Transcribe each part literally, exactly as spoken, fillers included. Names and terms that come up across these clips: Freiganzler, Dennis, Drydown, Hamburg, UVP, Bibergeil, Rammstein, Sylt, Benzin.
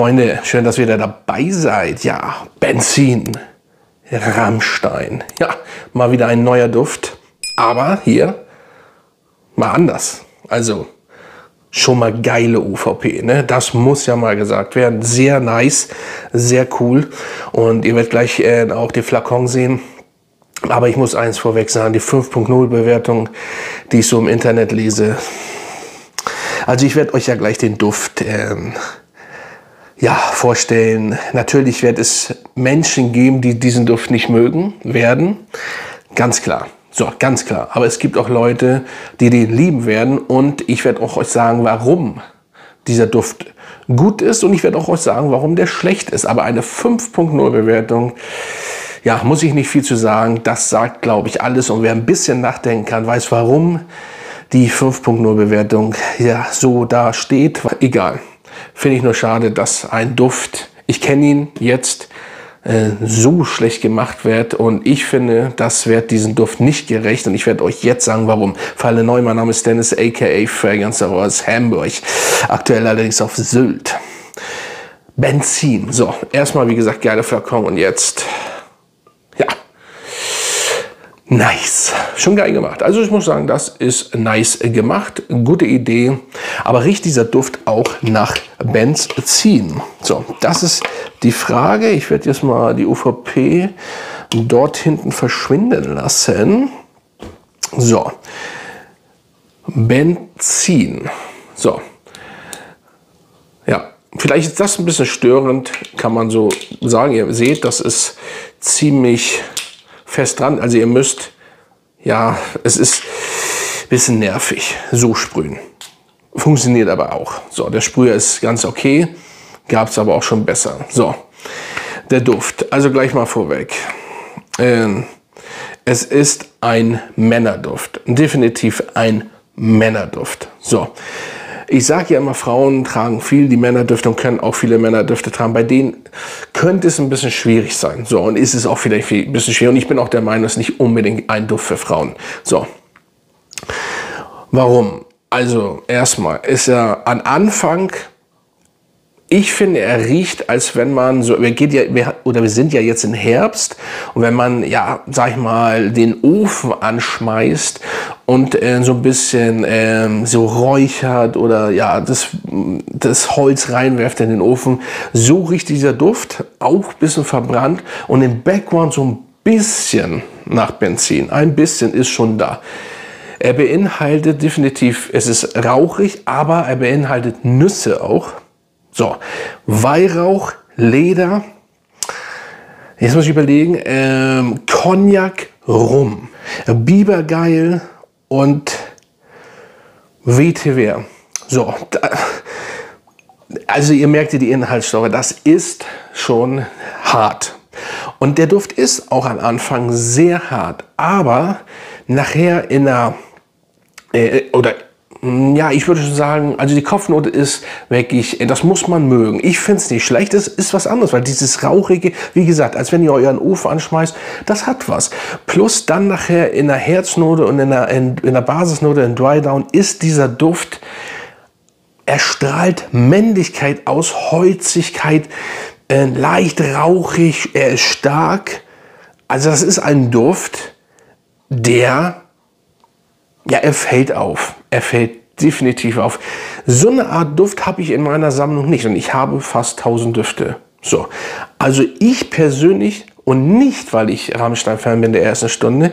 Freunde, schön, dass ihr wieder dabei seid. Ja, Benzin, Rammstein. Ja, mal wieder ein neuer Duft, aber hier mal anders. Also schon mal geile U V P, ne? Das muss ja mal gesagt werden. Sehr nice, sehr cool. Und ihr werdet gleich äh, auch den Flakon sehen. Aber ich muss eins vorweg sagen, die fünf Punkt null Bewertung, die ich so im Internet lese. Also ich werde euch ja gleich den Duft ähm, ja, vorstellen. Natürlich wird es Menschen geben, die diesen Duft nicht mögen werden. Ganz klar. So, ganz klar. Aber es gibt auch Leute, die den lieben werden. Und ich werde auch euch sagen, warum dieser Duft gut ist. Und ich werde auch euch sagen, warum der schlecht ist. Aber eine fünf Punkt null Bewertung, ja, muss ich nicht viel zu sagen. Das sagt, glaube ich, alles. Und wer ein bisschen nachdenken kann, weiß, warum die fünf Punkt null Bewertung ja so da steht. Egal. Finde ich nur schade, dass ein Duft, ich kenne ihn jetzt, äh, so schlecht gemacht wird. Und ich finde, das wird diesem Duft nicht gerecht. Und ich werde euch jetzt sagen, warum. Für alle neu, mein Name ist Dennis, a k a. Freiganzler aus Hamburg. Aktuell allerdings auf Sylt. Benzin. So, erstmal, wie gesagt, geile Flakon. Und jetzt, ja, nice. Schon geil gemacht. Also ich muss sagen, das ist nice gemacht. Gute Idee. Aber riecht dieser Duft auch nach Benzin? So, das ist die Frage. Ich werde jetzt mal die U V P dort hinten verschwinden lassen. So. Benzin. So. Ja, vielleicht ist das ein bisschen störend, kann man so sagen. Ihr seht, das ist ziemlich fest dran, also ihr müsst, ja, es ist ein bisschen nervig, so sprühen. Funktioniert aber auch. So, der Sprüher ist ganz okay, gab es aber auch schon besser. So, der Duft, also gleich mal vorweg. Ähm, es ist ein Männerduft, definitiv ein Männerduft. So, ich sage ja immer, Frauen tragen viel die Männerdüfte und können auch viele Männerdüfte tragen. Bei denen könnte es ein bisschen schwierig sein. So, und ist es auch vielleicht ein bisschen schwierig. Und ich bin auch der Meinung, es ist nicht unbedingt ein Duft für Frauen. So, warum? Also, erstmal ist er an Anfang, ich finde, er riecht, als wenn man so, wir geht ja, wir, oder wir sind ja jetzt im Herbst. Und wenn man, ja, sag ich mal, den Ofen anschmeißt und äh, so ein bisschen äh, so räuchert oder ja, das, das Holz reinwerft in den Ofen. So riecht dieser Duft, auch ein bisschen verbrannt und im Background so ein bisschen nach Benzin. Ein bisschen ist schon da. Er beinhaltet definitiv, es ist rauchig, aber er beinhaltet Nüsse auch. So, Weihrauch, Leder, jetzt muss ich überlegen, ähm, Cognac, Rum, Bibergeil und W T W. So, da, also ihr merkt die Inhaltsstoffe, das ist schon hart. Und der Duft ist auch am Anfang sehr hart, aber nachher in einer, äh, oder ja, ich würde schon sagen, also die Kopfnote ist wirklich, das muss man mögen. Ich finde es nicht schlecht, es ist was anderes, weil dieses Rauchige, wie gesagt, als wenn ihr euren Ofen anschmeißt, das hat was. Plus dann nachher in der Herznote und in der, in, in der Basisnote, in Drydown, ist dieser Duft, er strahlt Männlichkeit aus, Holzigkeit, äh, leicht rauchig, er ist stark. Also das ist ein Duft, der, ja, er fällt auf. Er fällt definitiv auf. So eine Art Duft habe ich in meiner Sammlung nicht. Und ich habe fast tausend Düfte. So. Also ich persönlich, und nicht, weil ich Rammstein-Fan bin der ersten Stunde,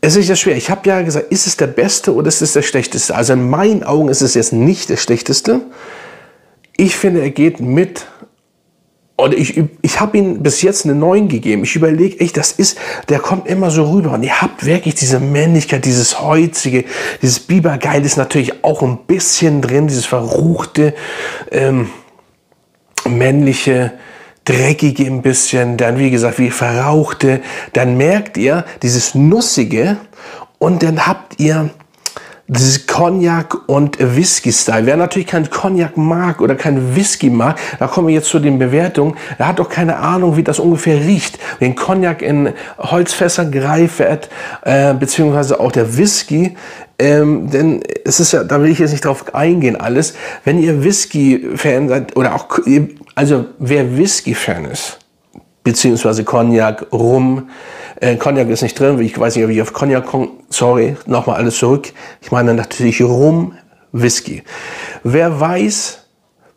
es ist ja schwer. Ich habe ja gesagt, ist es der beste oder ist es der schlechteste? Also in meinen Augen ist es jetzt nicht der schlechteste. Ich finde, er geht mit. Und ich, ich habe ihm bis jetzt eine neun gegeben. Ich überlege, echt, das ist, der kommt immer so rüber. Und ihr habt wirklich diese Männlichkeit, dieses Holzige, dieses Bibergeil ist natürlich auch ein bisschen drin, dieses verruchte, ähm, männliche, dreckige ein bisschen. Dann, wie gesagt, wie verrauchte. Dann merkt ihr dieses Nussige und dann habt ihr dieses Cognac und Whisky-Style. Wer natürlich keinen Cognac mag oder keinen Whisky mag, da kommen wir jetzt zu den Bewertungen, der hat doch keine Ahnung, wie das ungefähr riecht. Wenn Cognac in Holzfässern gereift wird, äh, beziehungsweise auch der Whisky Ähm, denn es ist ja, da will ich jetzt nicht drauf eingehen alles. Wenn ihr Whisky-Fan seid, oder auch, also wer Whisky-Fan ist, beziehungsweise Cognac, Rum, äh, Cognac ist nicht drin, ich weiß nicht, ob ich auf Cognac komme, sorry, nochmal alles zurück. Ich meine natürlich Rum, Whisky. Wer weiß,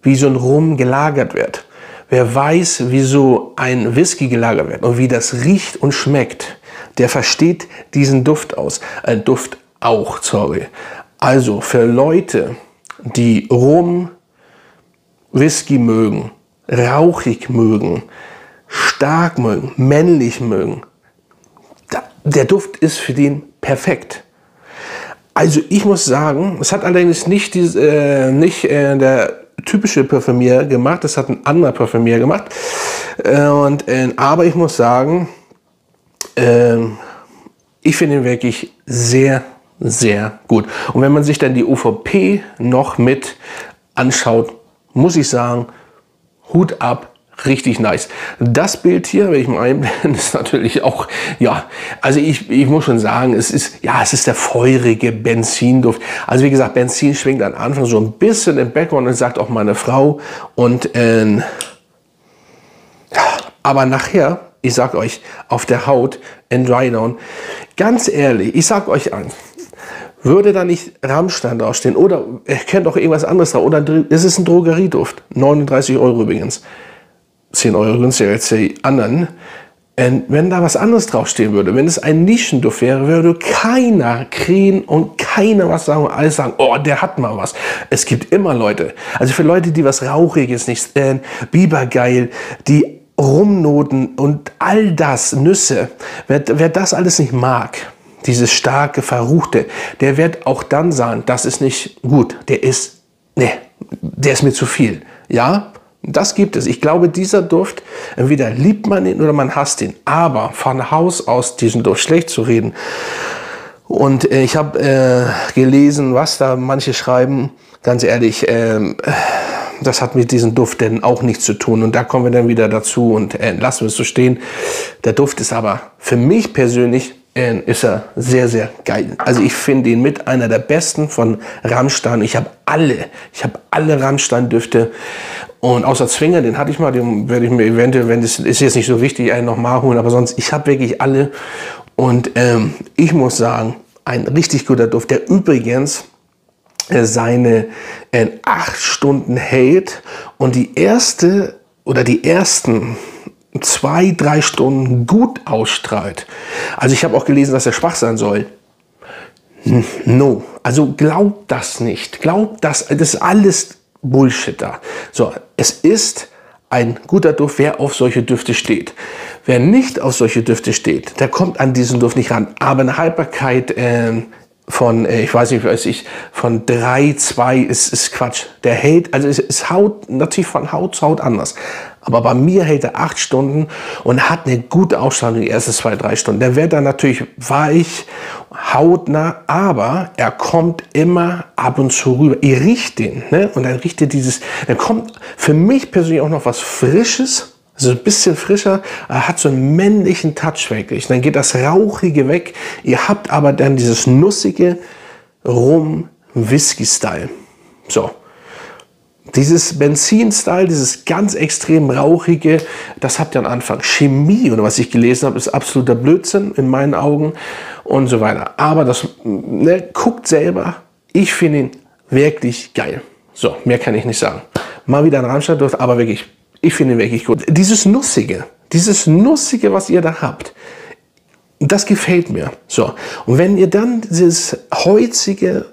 wie so ein Rum gelagert wird, wer weiß, wie so ein Whisky gelagert wird und wie das riecht und schmeckt, der versteht diesen Duft aus, äh, Duft auch, sorry. Also für Leute, die Rum, Whisky mögen, rauchig mögen, stark mögen, männlich mögen, der Duft ist für den perfekt. Also ich muss sagen, es hat allerdings nicht, diese, äh, nicht äh, der typische Parfümier gemacht, das hat ein anderer Parfümier gemacht. Äh, und, äh, aber ich muss sagen, äh, ich finde ihn wirklich sehr, sehr gut. Und wenn man sich dann die U V P noch mit anschaut, muss ich sagen, Hut ab, richtig nice. Das Bild hier, wenn ich mal einblende, ist natürlich auch, ja, also ich, ich muss schon sagen, es ist, ja, es ist der feurige Benzinduft. Also wie gesagt, Benzin schwingt am Anfang so ein bisschen im Background und sagt auch meine Frau. Und, äh, aber nachher, ich sag euch, auf der Haut, in Drydown, ganz ehrlich, ich sag euch an, würde da nicht Rammstein draufstehen oder ihr kennt auch irgendwas anderes drauf oder es ist ein Drogerieduft, neununddreißig Euro übrigens. zehn Euro günstiger als die anderen. Und wenn da was anderes draufstehen würde, wenn es ein Nischenduft wäre, würde keiner krähen und keiner was sagen und alles sagen, oh, der hat mal was. Es gibt immer Leute. Also für Leute, die was Rauchiges nicht, äh, Bibergeil, die Rumnoten und all das, Nüsse, wer, wer das alles nicht mag, dieses starke, verruchte, der wird auch dann sagen, das ist nicht gut, der ist, nee, der ist mir zu viel. Ja? Das gibt es. Ich glaube, dieser Duft, entweder liebt man ihn oder man hasst ihn. Aber von Haus aus diesen Duft schlecht zu reden. Und äh, ich habe äh, gelesen, was da manche schreiben. Ganz ehrlich, äh, das hat mit diesem Duft denn auch nichts zu tun. Und da kommen wir dann wieder dazu und äh, lassen wir es so stehen. Der Duft ist aber für mich persönlich äh, ist er sehr, sehr geil. Also ich finde ihn mit einer der besten von Rammstein. Ich habe alle, ich habe alle Rammstein-Düfte. Und außer Zwinger, den hatte ich mal, den werde ich mir eventuell, wenn das ist jetzt nicht so wichtig, einen nochmal holen, aber sonst, ich habe wirklich alle. Und ähm, ich muss sagen, ein richtig guter Duft, der übrigens äh, seine äh, acht Stunden hält und die erste oder die ersten zwei, drei Stunden gut ausstrahlt. Also ich habe auch gelesen, dass er schwach sein soll. No, also glaubt das nicht. Glaubt das, das ist alles Bullshit da. So, es ist ein guter Duft, wer auf solche Düfte steht. Wer nicht auf solche Düfte steht, der kommt an diesen Duft nicht ran. Aber eine Haltbarkeit äh, von, äh, ich weiß nicht, weiß ich, von drei, zwei ist, ist Quatsch. Der hält, also es, es haut natürlich von Haut zu Haut anders. Aber bei mir hält er acht Stunden und hat eine gute Ausstrahlung die ersten zwei, drei Stunden. Der wird dann natürlich weich, hautnah, aber er kommt immer ab und zu rüber. Ihr riecht den, ne? Und dann riecht ihr dieses, dann kommt für mich persönlich auch noch was Frisches, so also ein bisschen frischer, er hat so einen männlichen Touch wirklich. Dann geht das Rauchige weg, ihr habt aber dann dieses nussige Rum-Whisky-Style. So. Dieses Benzin-Style, dieses ganz extrem rauchige, das habt ihr am Anfang. Chemie oder was ich gelesen habe, ist absoluter Blödsinn in meinen Augen und so weiter. Aber das, ne, guckt selber. Ich finde ihn wirklich geil. So, mehr kann ich nicht sagen. Mal wieder ein Rammstein-Duft, aber wirklich, ich finde ihn wirklich gut. Dieses Nussige, dieses Nussige, was ihr da habt, das gefällt mir. So, und wenn ihr dann dieses holzige,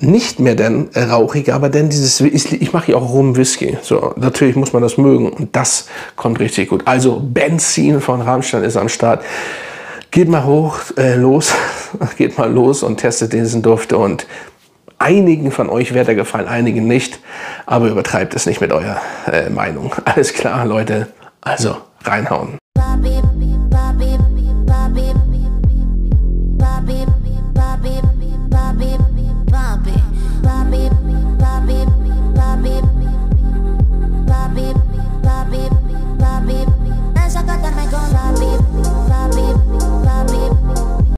nicht mehr denn rauchig, aber denn dieses, ich mache hier auch Rum-Whisky. So, natürlich muss man das mögen und das kommt richtig gut. Also Benzin von Rammstein ist am Start. Geht mal hoch, äh, los, geht mal los und testet diesen Duft und einigen von euch wird er gefallen, einigen nicht, aber übertreibt es nicht mit eurer äh, Meinung. Alles klar, Leute, also reinhauen.